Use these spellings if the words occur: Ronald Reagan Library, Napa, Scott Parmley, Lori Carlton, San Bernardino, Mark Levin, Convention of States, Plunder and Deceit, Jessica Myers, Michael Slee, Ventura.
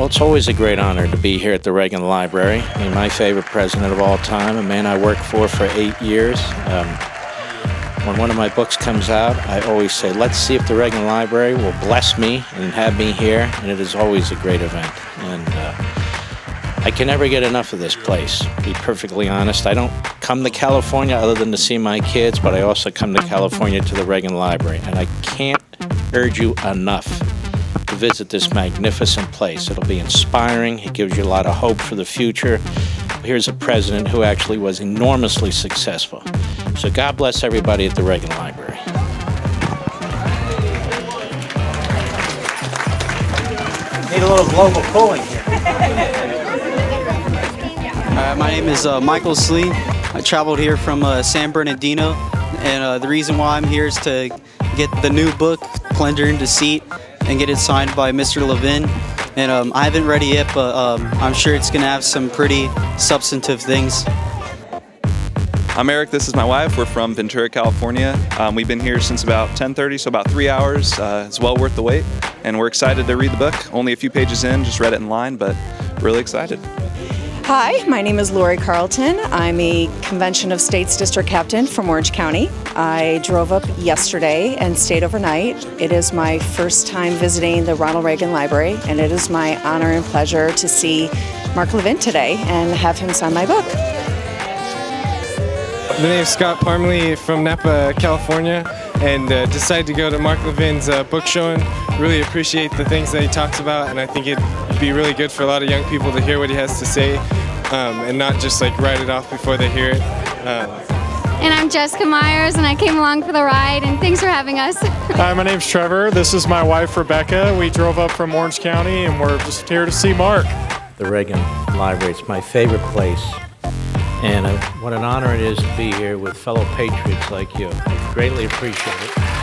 Well, it's always a great honor to be here at the Reagan Library. I mean, my favorite president of all time, a man I worked for 8 years. When one of my books comes out, I always say, let's see if the Reagan Library will bless me and have me here, and it is always a great event. And I can never get enough of this place, to be perfectly honest. I don't come to California other than to see my kids, but I also come to California to the Reagan Library, and I can't urge you enough to visit this magnificent place. It'll be inspiring. It gives you a lot of hope for the future. Here's a president who actually was enormously successful. So God bless everybody at the Reagan Library. Need a little global cooling here. My name is Michael Slee. I traveled here from San Bernardino, and the reason why I'm here is to get the new book, Plunder and Deceit, and get it signed by Mr. Levin. And I haven't read it yet, but I'm sure it's going to have some pretty substantive things. I'm Eric, this is my wife. We're from Ventura, California. We've been here since about 10:30, so about 3 hours. It's well worth the wait, and we're excited to read the book. Only a few pages in, just read it in line, but really excited. Hi, my name is Lori Carlton. I'm a Convention of States District Captain from Orange County. I drove up yesterday and stayed overnight. It is my first time visiting the Ronald Reagan Library, and it is my honor and pleasure to see Mark Levin today and have him sign my book. My name is Scott Parmley from Napa, California, and decided to go to Mark Levin's book showing. Really appreciate the things that he talks about, and I think it'd be really good for a lot of young people to hear what he has to say, and not just like write it off before they hear it. And I'm Jessica Myers, and I came along for the ride, and thanks for having us. Hi, my name's Trevor. This is my wife, Rebecca. We drove up from Orange County, and we're just here to see Mark. The Reagan Library, it's my favorite place. And what an honor it is to be here with fellow patriots like you. I greatly appreciate it.